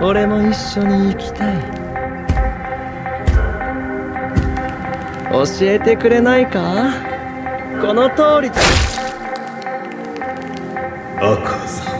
俺も一緒に行きたい。教えてくれないか？この通りだ。赤さん。